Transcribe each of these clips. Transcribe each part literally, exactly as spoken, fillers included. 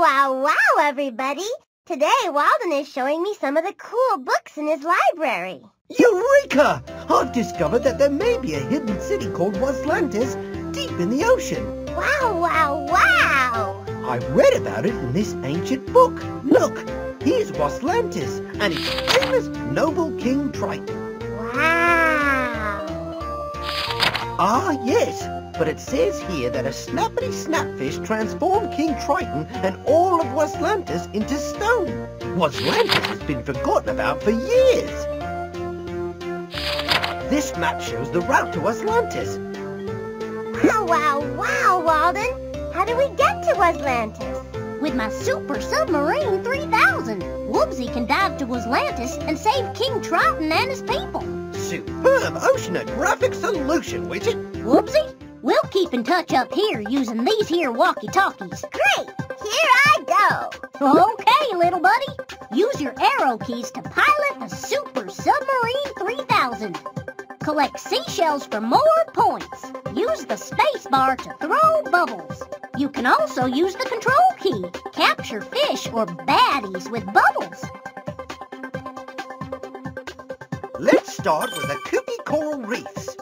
wow, wow, everybody! Today, Walden is showing me some of the cool books in his library. Eureka! I've discovered that there may be a hidden city called Wuzlantis deep in the ocean. Wow, wow, wow! I read about it in this ancient book. Look, here's Wuzlantis and its famous noble King Triton. Wow! Ah, yes! But it says here that a snappity snapfish transformed King Triton and all of Wuzlantis into stone. Wuzlantis has been forgotten about for years. This map shows the route to Wuzlantis. Wow, wow, wow, Walden! How do we get to Wuzlantis? With my Super Submarine three thousand, Wubbzy can dive to Wuzlantis and save King Triton and his people. Superb oceanographic solution, Widget! Wubbzy? We'll keep in touch up here using these here walkie-talkies. Great! Here I go! Okay, little buddy. Use your arrow keys to pilot the Super Submarine three thousand. Collect seashells for more points. Use the space bar to throw bubbles. You can also use the control key. Capture fish or baddies with bubbles. Let's start with the Kooky Coral Reefs.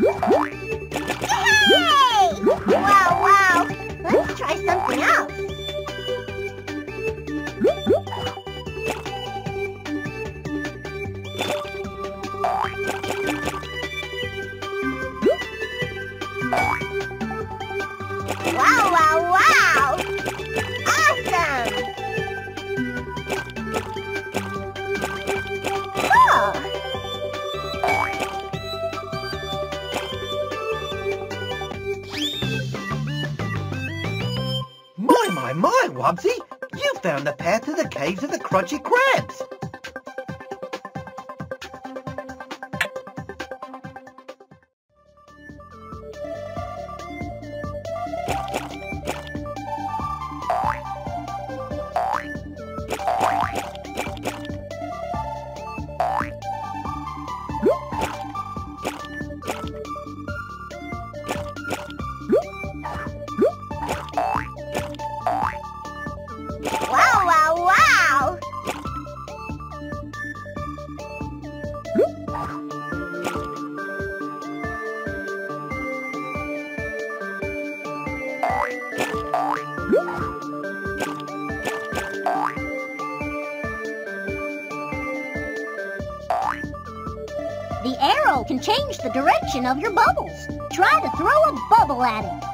Yay! Wow, wow! Let's try something else! Wow, wow, wow! Awesome! Cool! My, my, my, Wubbzy! You found the path to the caves of the Crunchy Crabs! The arrow can change the direction of your bubbles. Try to throw a bubble at it.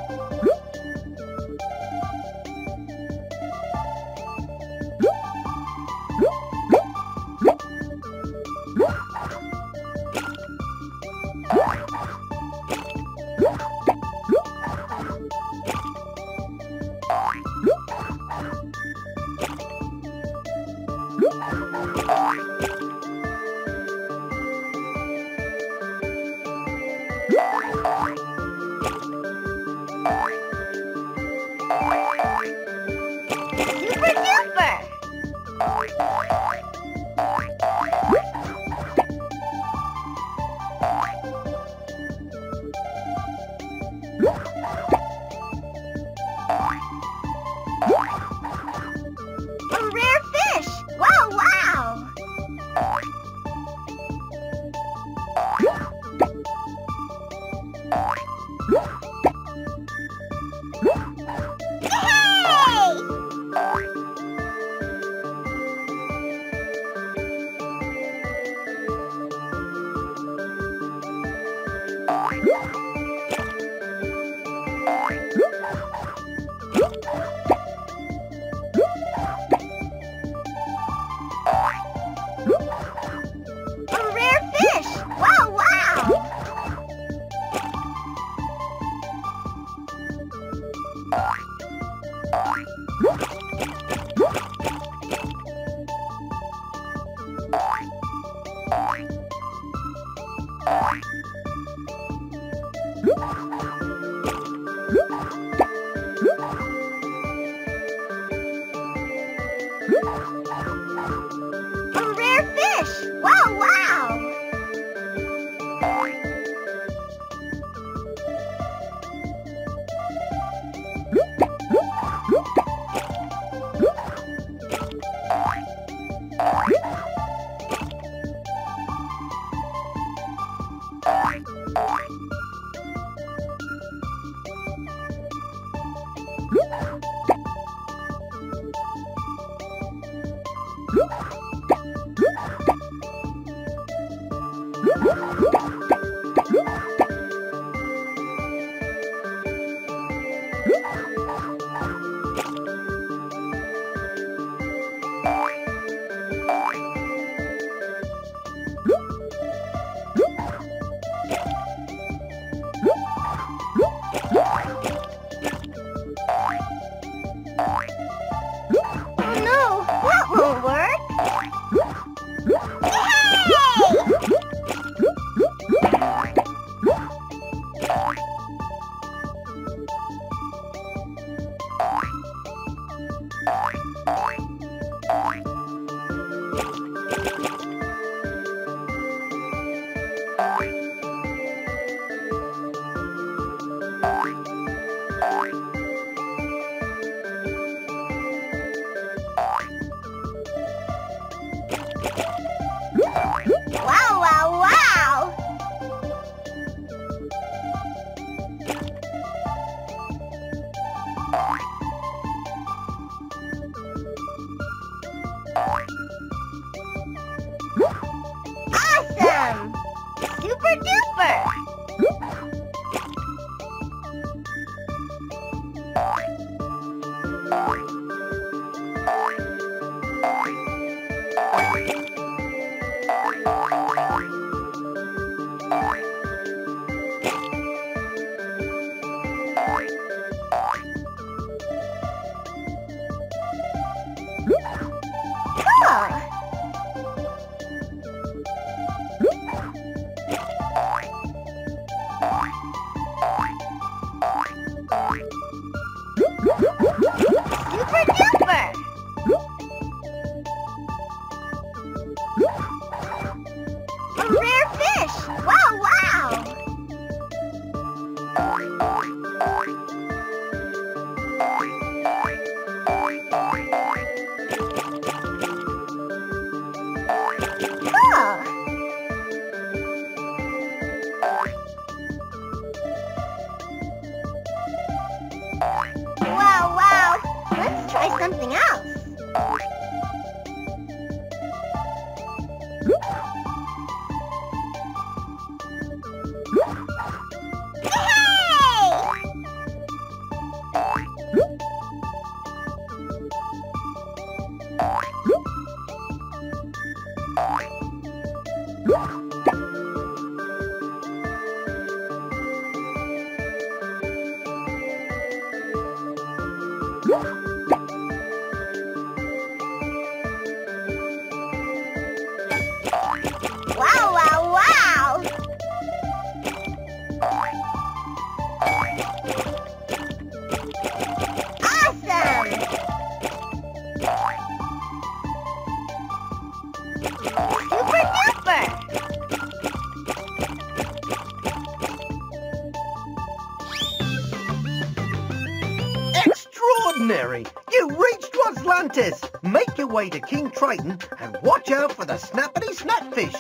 Make your way to King Triton and watch out for the snappity snapfish.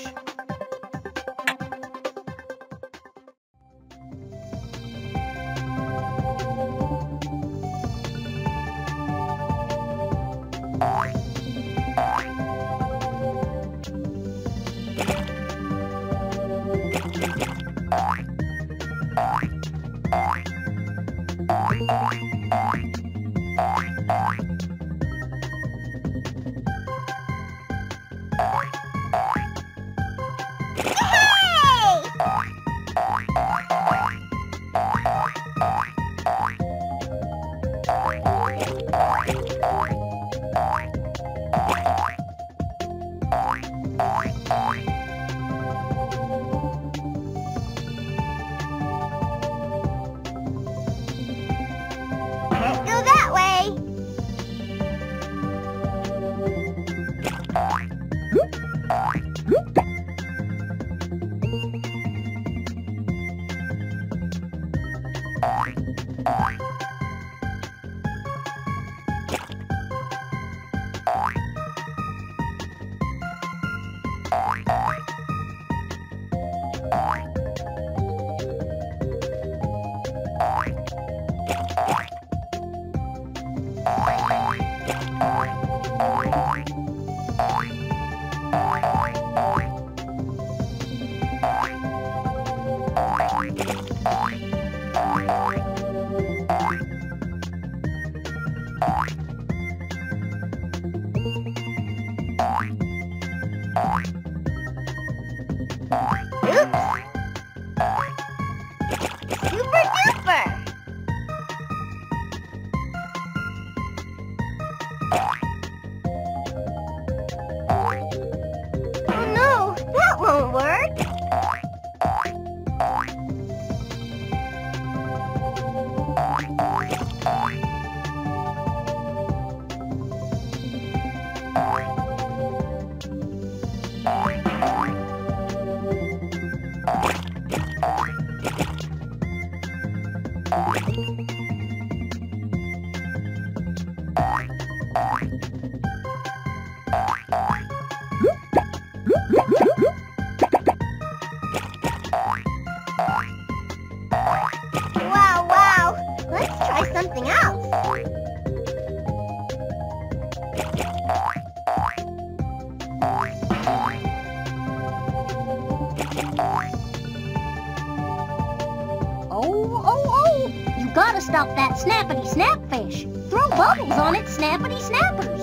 Gotta stop that snappity snapfish. Throw bubbles on its snappity snappers.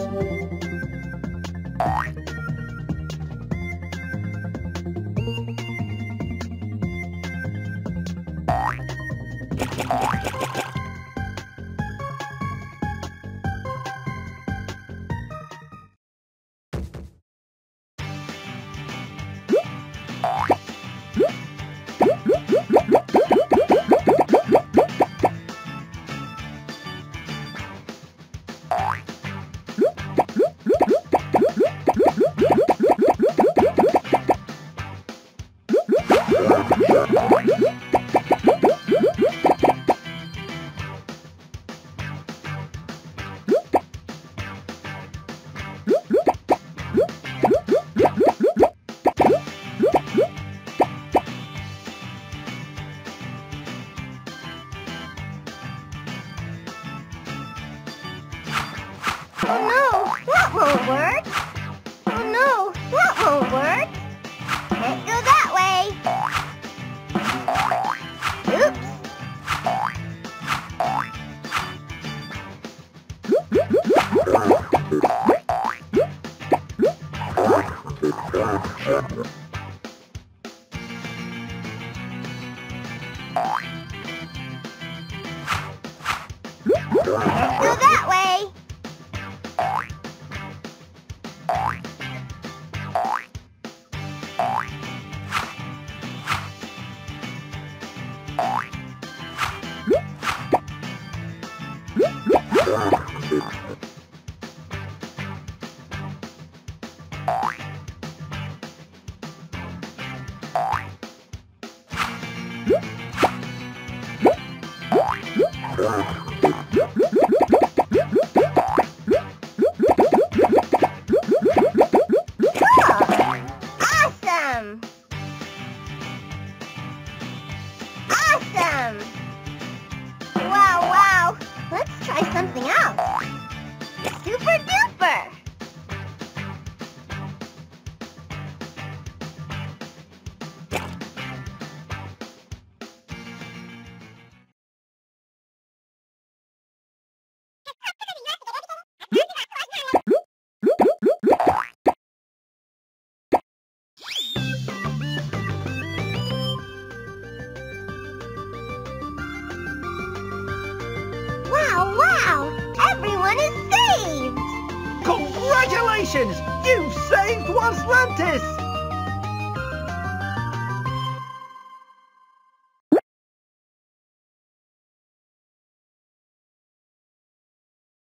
You've saved Wuzlantis!